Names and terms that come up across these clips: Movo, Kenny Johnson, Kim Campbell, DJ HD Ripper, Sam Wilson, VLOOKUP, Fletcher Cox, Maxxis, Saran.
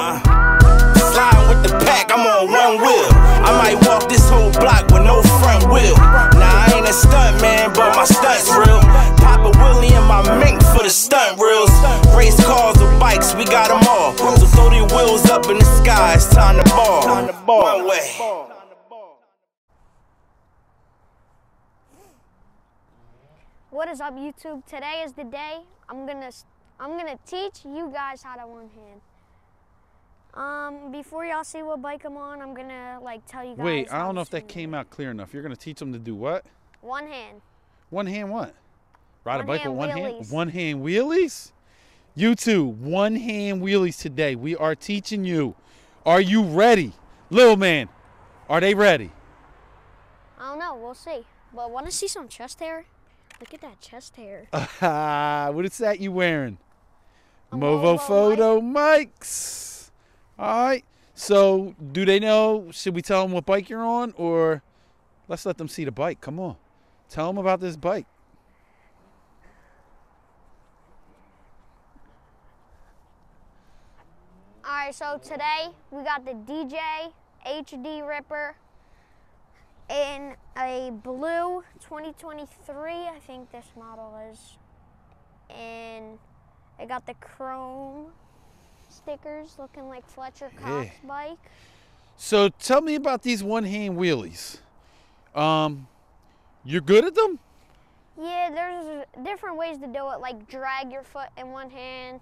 Slide with the pack, I'm on one wheel. I might walk this whole block with no front wheel. Nah, I ain't a stunt man, but my stunt's real. Papa Willie and my mink for the stunt reels. Race cars or bikes, we got them all. So throw these wheels up in the sky, it's time to ball. One way. What is up, YouTube? Today is the day I'm gonna teach you guys how to one hand. Before y'all see what bike I'm on, I'm gonna like tell you guys. Wait, I don't know if that came out clear enough. You're gonna teach them to do what? One hand. One hand what? Ride a bike with one hand. One hand wheelies. YouTube, one hand wheelies today. We are teaching you. Are you ready, little man? Are they ready? I don't know. We'll see. But want to see some chest hair? Look at that chest hair. What is that you wearing? Movo photo mics. All right. So do they know? Should we tell them what bike you're on? Or let's let them see the bike. Come on. Tell them about this bike. All right. So today we got the DJ HD Ripper in a blue 2023, I think this model is, and I got the chrome stickers looking like Fletcher Cox bike. So tell me about these one-hand wheelies. You're good at them? Yeah, there's different ways to do it, like drag your foot in one hand.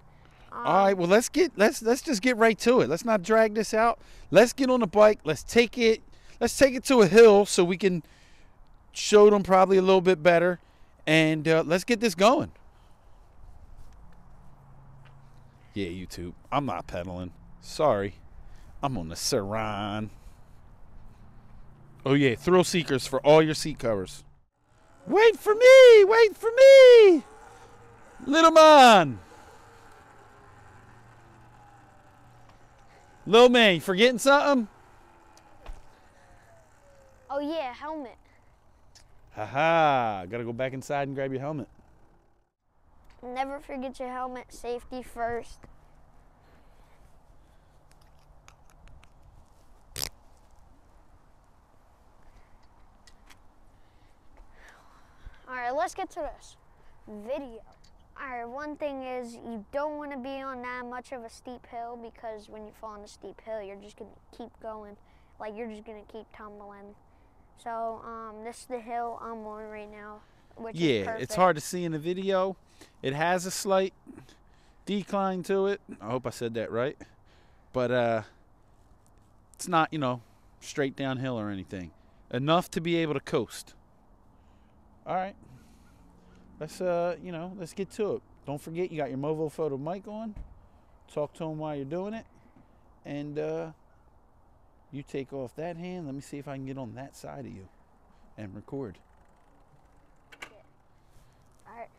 All right, well let's just get right to it. Let's not drag this out. Let's get on the bike. Let's take it to a hill so we can show them probably a little bit better. And let's get this going. Yeah, YouTube, I'm not pedaling. Sorry. I'm on the Saran. Oh, yeah, thrill seekers for all your seat covers. Wait for me. Wait for me. Little man. Little man, you forgetting something? Oh yeah, helmet. Haha, gotta go back inside and grab your helmet. Never forget your helmet, safety first. All right, let's get to this video. All right, one thing is you don't wanna be on that much of a steep hill because when you fall on a steep hill, you're just gonna keep going. Like you're just gonna keep tumbling. So this is the hill I'm on right now, which is perfect. It's hard to see in the video. It has a slight decline to it. I hope I said that right. But it's not, you know, straight downhill or anything. Enough to be able to coast. All right, let's you know, let's get to it. Don't forget you got your Movo photo mic on. Talk to them while you're doing it, and you take off that hand. Let me see if I can get on that side of you and record. Alright.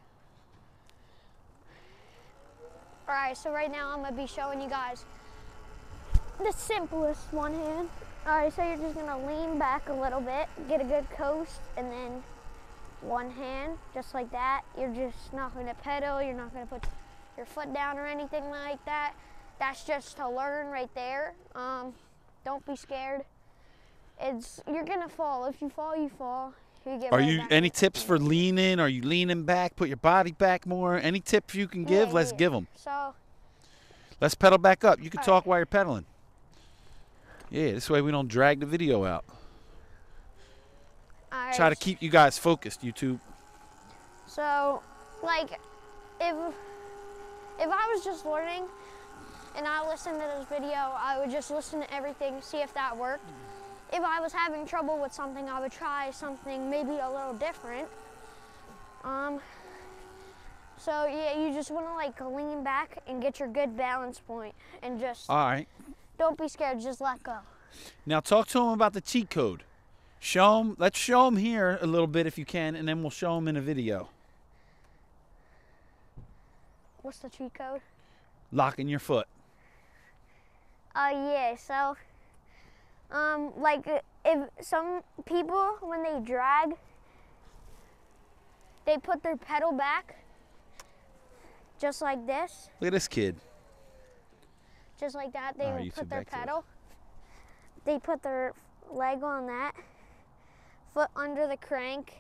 Alright, so right now I'm going to be showing you guys the simplest one hand. Alright, so you're just going to lean back a little bit, get a good coast, and then one hand, just like that. You're just not going to pedal. You're not going to put your foot down or anything like that. That's just to learn right there. Don't be scared. You're gonna fall. If you fall, you fall. You get right back. Any tips for leaning? Are you leaning back? Put your body back more. Any tips you can give? Let's give them. So let's pedal back up. You can talk while you're pedaling. Yeah, this way we don't drag the video out. All right. Try to keep you guys focused, YouTube. So, like, if I was just learning and I listened to this video, I would just listen to everything, see if that worked. If I was having trouble with something, I would try something maybe a little different. So yeah, you just wanna like lean back and get your good balance point and just, all right, don't be scared, just let go. Now talk to them about the cheat code. Show them, let's show them here a little bit if you can, and then we'll show them in a video. What's the cheat code? Locking your foot. Yeah, so, like, if some people, when they drag, they put their pedal back, just like this. Look at this kid. just like that. They would put their pedal, they put their leg on that, foot under the crank,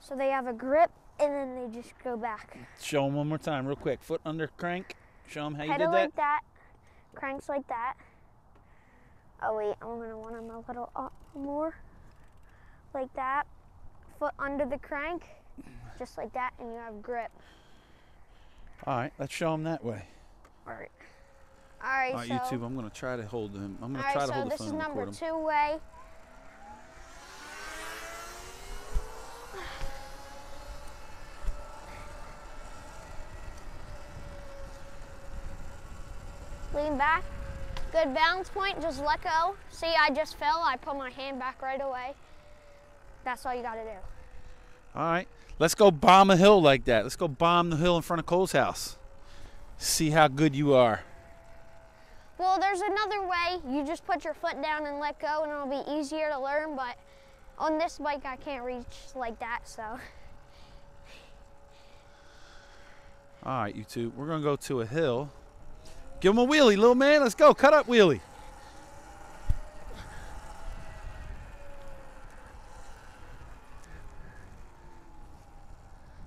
so they have a grip, and then they just go back. Show them one more time real quick. Foot under crank. Show them how you did that. Pedal like that. Cranks like that. Oh wait, I'm gonna want them a little up more. Like that. Foot under the crank. Just like that, and you have grip. Alright, let's show them that way. Alright. Alright, so YouTube, I'm gonna try to hold them. I'm gonna try to hold the phone and record them. This is number 2 way. Lean back, good balance point, just let go. See, I just fell, I put my hand back right away. That's all you gotta do. All right, let's go bomb a hill like that. Let's go bomb the hill in front of Cole's house. See how good you are. Well, there's another way. You just put your foot down and let go and it'll be easier to learn, but on this bike, I can't reach like that, so. All right, you two, we're gonna go to a hill. Give him a wheelie, little man. Let's go. Cut up, wheelie.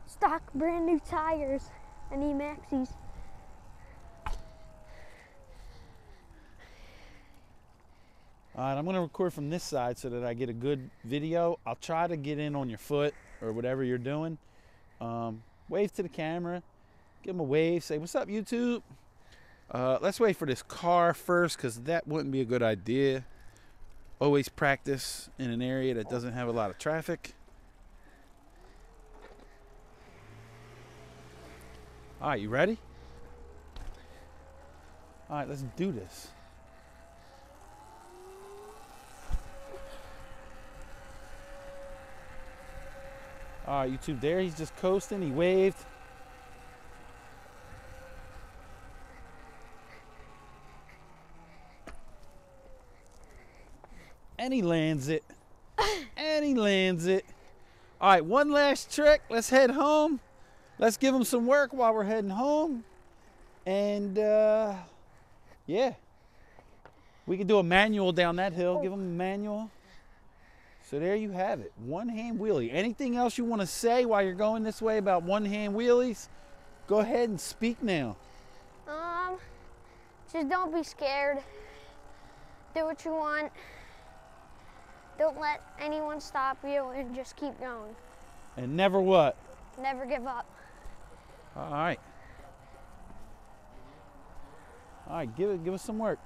Stock brand new tires. I need Maxxis. All right, I'm going to record from this side so that I get a good video. I'll try to get in on your foot or whatever you're doing. Wave to the camera. Give him a wave. Say, what's up, YouTube? Let's wait for this car first, because that wouldn't be a good idea. Always practice in an area that doesn't have a lot of traffic. All right, you ready? All right, let's do this. All right, YouTube, there he's just coasting. He waved. And he lands it. And he lands it. All right, one last trick. Let's head home. Let's give him some work while we're heading home. And, yeah. We could do a manual down that hill. Give him a manual. So there you have it. One-hand wheelie. Anything else you want to say while you're going this way about one-hand wheelies? Go ahead and speak now. Just don't be scared. Do what you want. Don't let anyone stop you, and just keep going. And never what? Never give up. All right. All right, give us some work.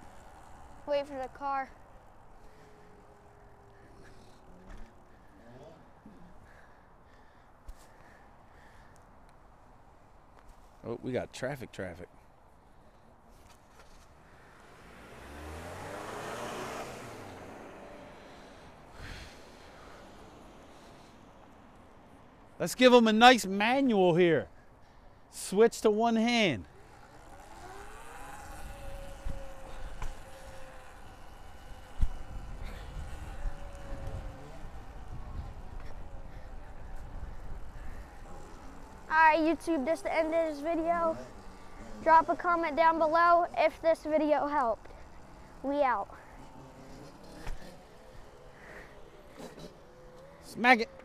Wait for the car. Oh, we got traffic. Let's give him a nice manual here. Switch to one hand. All right, YouTube, this is the end of this video. Drop a comment down below if this video helped. We out. Smack it.